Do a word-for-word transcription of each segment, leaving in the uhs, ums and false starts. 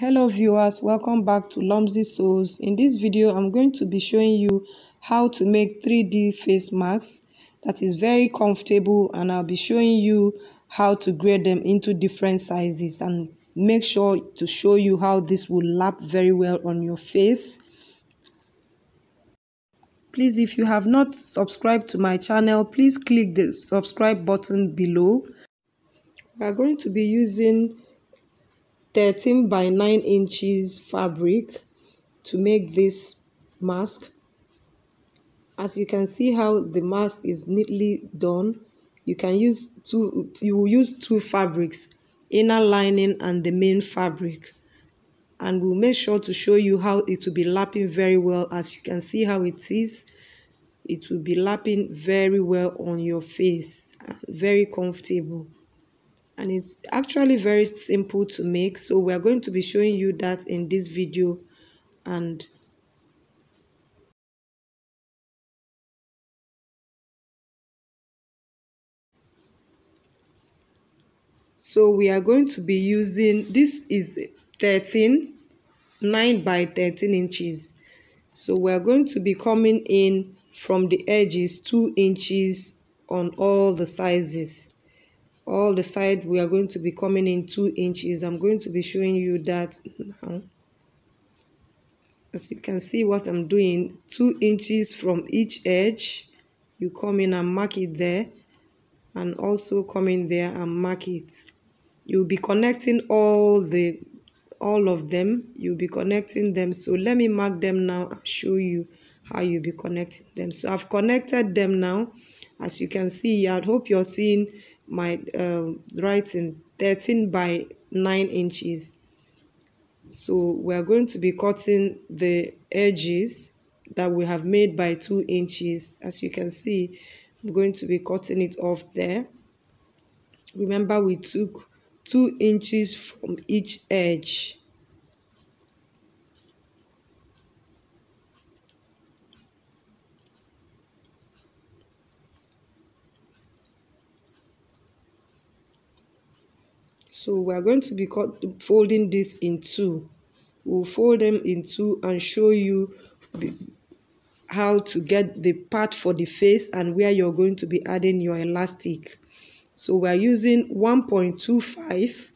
Hello viewers, welcome back to Lomzy Sews. In this video I'm going to be showing you how to make three D face masks that is very comfortable, and I'll be showing you how to grade them into different sizes and make sure to show you how this will lap very well on your face. Please, if you have not subscribed to my channel, please click the subscribe button below. We are going to be using thirteen by nine inches fabric to make this mask. As you can see how the mask is neatly done, you can use two you will use two fabrics, inner lining and the main fabric, and we'll make sure to show you how it will be lapping very well. As you can see how it is, it will be lapping very well on your face, very comfortable. And it's actually very simple to make, so we are going to be showing you that in this video. And so we are going to be using, this is thirteen nine by thirteen inches, so we are going to be coming in from the edges two inches on all the sizes. All the side we are going to be coming in two inches. I'm going to be showing you that now. As you can see what I'm doing, two inches from each edge, you come in and mark it there, and also come in there and mark it. You'll be connecting all the all of them, you'll be connecting them. So let me mark them now and show you how you'll be connecting them. So I've connected them now. As you can see, I hope you're seeing my uh, writing, thirteen by nine inches. So we are going to be cutting the edges that we have made by two inches. As you can see, I'm going to be cutting it off there. Remember, we took two inches from each edge. So we are going to be folding this in two. We'll fold them in two and show you how to get the part for the face and where you're going to be adding your elastic. So we are using one point two five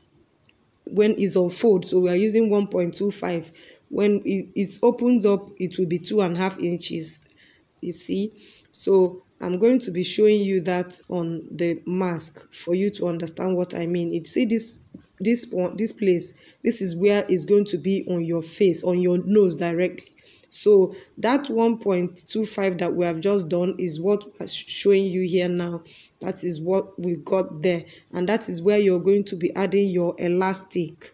when it's on fold. So we are using one point two five. When it, it opens up, it will be two and a half inches. You see? So I'm going to be showing you that on the mask for you to understand what I mean. You see this this one, this place, this is where it's going to be on your face, on your nose directly. So that one point two five that we have just done is what I'm showing you here now. That is what we got there, and that is where you're going to be adding your elastic.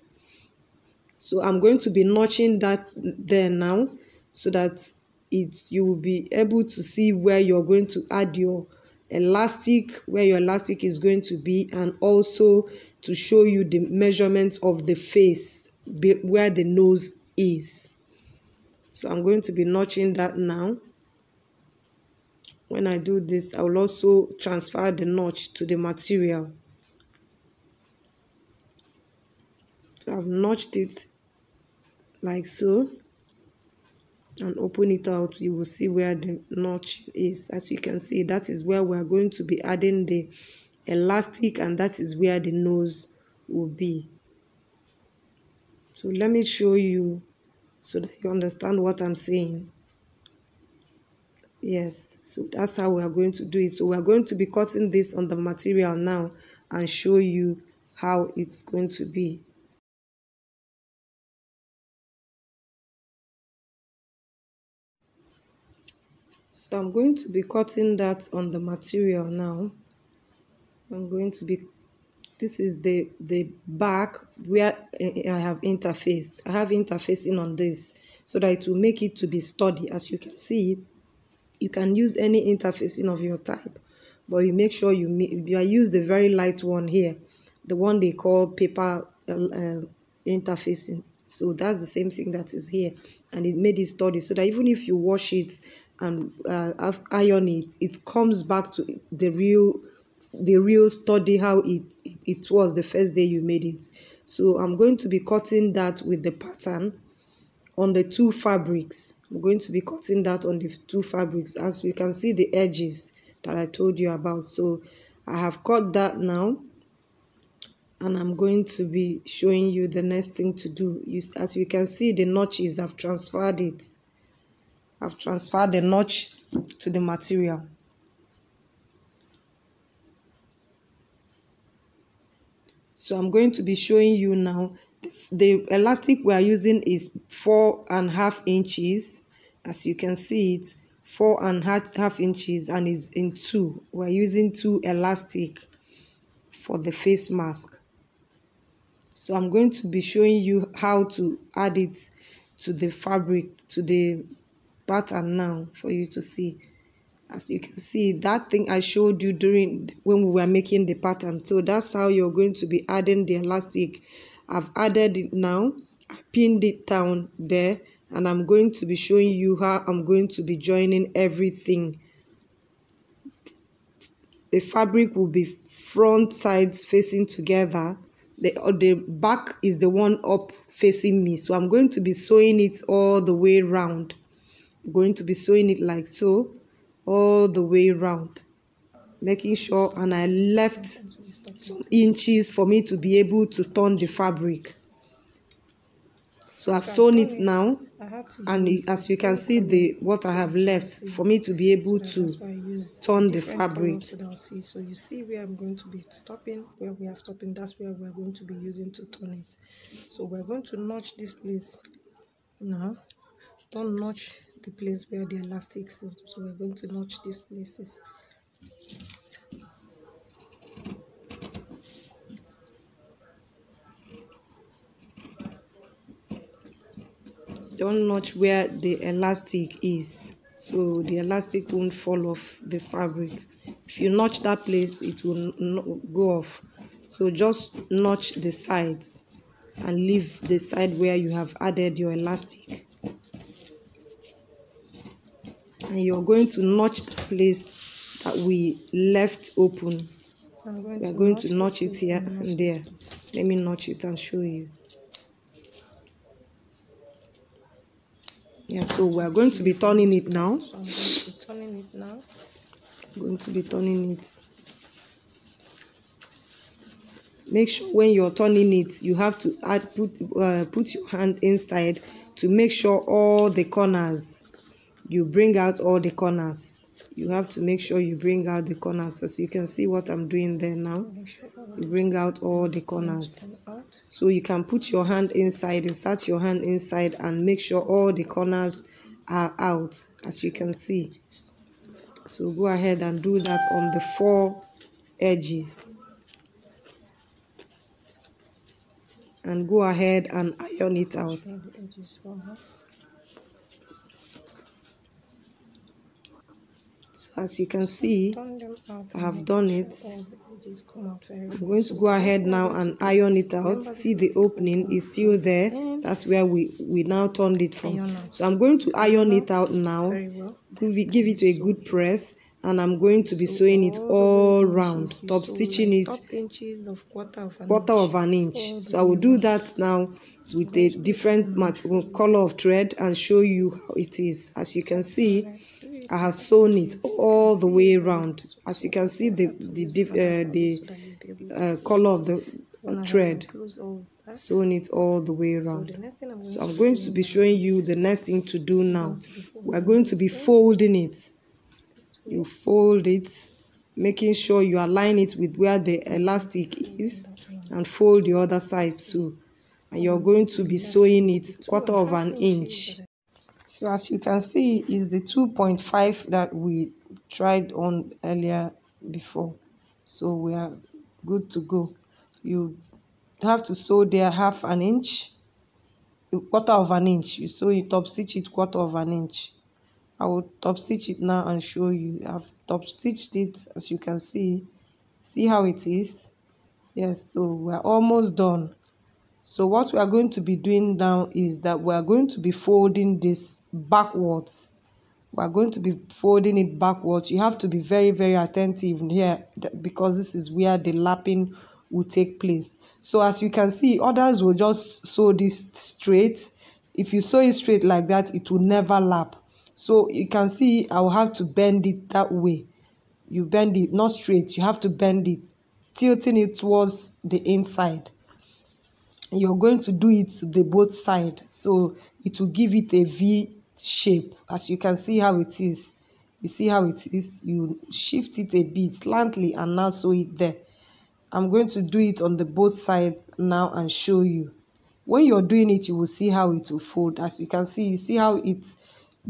So I'm going to be notching that there now, so that it you will be able to see where you're going to add your elastic, where your elastic is going to be, and also to show you the measurements of the face where the nose is. So I'm going to be notching that now. When I do this, I will also transfer the notch to the material. So I've notched it like so, and open it out. You will see where the notch is. As you can see, that is where we are going to be adding the elastic, and that is where the nose will be. So let me show you so that you understand what I'm saying. Yes, so that's how we are going to do it. So we are going to be cutting this on the material now and show you how it's going to be. So I'm going to be cutting that on the material now. I'm going to be, this is the, the back where I have interfaced. I have interfacing on this so that it will make it to be sturdy. As you can see, you can use any interfacing of your type, but you make sure you, I use the very light one here, the one they call paper uh, uh, interfacing. So that's the same thing that is here, and it made it sturdy so that even if you wash it and uh, iron it, it comes back to the real the real sturdy how it, it it was the first day you made it. So I'm going to be cutting that with the pattern on the two fabrics. I'm going to be cutting that on the two fabrics, as you can see the edges that I told you about. So I have cut that now, and I'm going to be showing you the next thing to do. You, as you can see, the notches, I've transferred it. I've transferred the notch to the material. So I'm going to be showing you now. The elastic we are using is four and a half inches. As you can see, it's four and a half inches and is in two. We're using two elastic for the face mask. So I'm going to be showing you how to add it to the fabric, to the pattern now, for you to see. As you can see, that thing I showed you during when we were making the pattern. So that's how you're going to be adding the elastic. I've added it now. I pinned it down there, and I'm going to be showing you how I'm going to be joining everything. The fabric will be front sides facing together. The, the back is the one up facing me. So I'm going to be sewing it all the way around. I'm going to be sewing it like so, all the way around, making sure, and I left some inches for me to be able to turn the fabric. So I've sewn it now, and as you can see, the what I have left for me to be able to turn the fabric. So you see where I'm going to be stopping, where we have stopping, that's where we're going to be using to turn it. So we're going to notch this place now. Don't notch the place where the elastics, so we're going to notch these places. Don't notch where the elastic is, so the elastic won't fall off the fabric. If you notch that place, it will go off. So just notch the sides and leave the side where you have added your elastic. And you're going to notch the place that we left open. I'm going we're to going notch to notch it here and, and there. Let me notch it and show you. Yeah, so we're going to be turning it now. I'm going to be turning it now. I'm going to be turning it. Make sure when you're turning it, you have to add, put, uh, put your hand inside to make sure all the corners. You bring out all the corners. You have to make sure you bring out the corners. As you can see what I'm doing there now. You bring out all the corners. So you can put your hand inside, insert your hand inside, and make sure all the corners are out, as you can see. So go ahead and do that on the four edges. And go ahead and iron it out. So as you can see, I have done it. I'm going to go ahead now and iron it out. See, the opening is still there. That's where we, we now turned it from. So I'm going to iron it out now. Give it, give it a good press. And I'm going to be sewing it all round. Top stitching it quarter of an inch. So I will do that now with a different color of thread and show you how it is. As you can see, I have sewn it all the way around. As you can see, the the uh, the uh, color of the thread, sewn it all the way around. So I'm going to be showing you the next thing to do now. We're going to be folding it. You fold it, making sure you align it with where the elastic is, and fold the other side too. And you're going to be sewing it quarter of an inch. So as you can see, is the two point five that we tried on earlier before. So we are good to go. You have to sew there half an inch, a quarter of an inch. You sew you top stitch it quarter of an inch. I will top stitch it now and show you. I've top stitched it, as you can see. See how it is? Yes, so we're almost done. So what we are going to be doing now is that we are going to be folding this backwards. We are going to be folding it backwards. You have to be very, very attentive here, because this is where the lapping will take place. So as you can see, others will just sew this straight. If you sew it straight like that, it will never lap. So you can see I will have to bend it that way. You bend it, not straight, you have to bend it, tilting it towards the inside. You're going to do it the both side, so it will give it a V shape. As you can see how it is, you see how it is, you shift it a bit slightly and now sew it there. I'm going to do it on the both side now and show you. When you're doing it, you will see how it will fold. As you can see, you see how it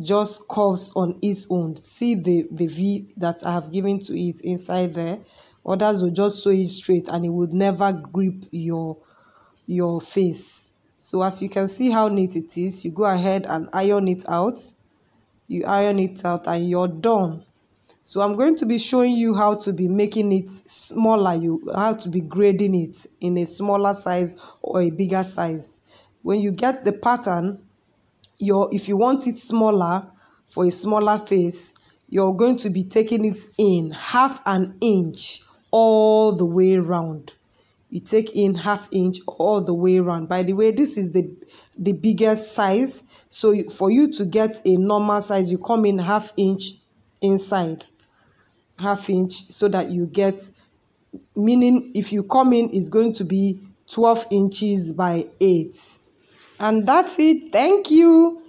just curves on its own. See the, the V that I have given to it inside there. Others will just sew it straight and it would never grip your, your face. So as you can see how neat it is, you go ahead and iron it out. You iron it out and you're done. So I'm going to be showing you how to be making it smaller, you how to be grading it in a smaller size or a bigger size. When you get the pattern, your if you want it smaller for a smaller face, you're going to be taking it in half an inch all the way around. You take in half inch all the way around. By the way, this is the the biggest size. So you, for you to get a normal size, you come in half inch inside, half inch, so that you get, meaning if you come in, it's going to be twelve inches by eight. And that's it. Thank you.